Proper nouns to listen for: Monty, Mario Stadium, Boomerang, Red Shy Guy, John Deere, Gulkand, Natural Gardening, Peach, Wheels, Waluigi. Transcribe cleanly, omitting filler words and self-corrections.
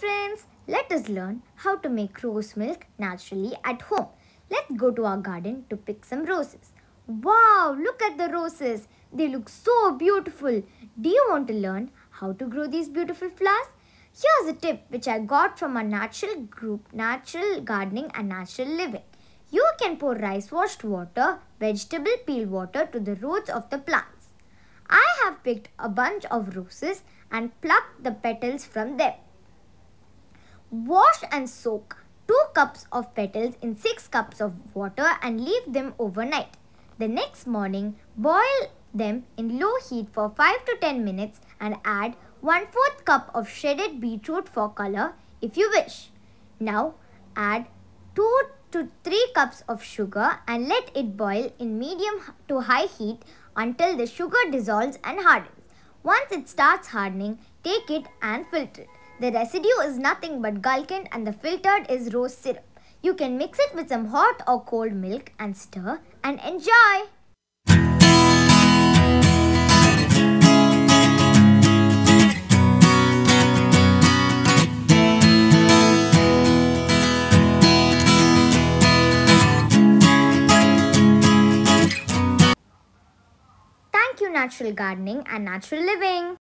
friends, let us learn how to make rose milk naturally at home. Let's go to our garden to pick some roses. Wow, look at the roses. They look so beautiful. Do you want to learn how to grow these beautiful flowers? Here's a tip which I got from our natural group, Natural Gardening and Natural Living. You can pour rice washed water, vegetable peel water to the roots of the plants. I have picked a bunch of roses and plucked the petals from them. Wash and soak 2 cups of petals in 6 cups of water and leave them overnight. The next morning, boil them in low heat for 5 to 10 minutes and add 1/4 cup of shredded beetroot for color if you wish. Now add 2 to 3 cups of sugar and let it boil in medium to high heat until the sugar dissolves and hardens. Once it starts hardening, take it and filter it. The residue is nothing but Gulkand and the filtered is rose syrup. You can mix it with some hot or cold milk and stir and enjoy. Natural Gardening and Natural Living.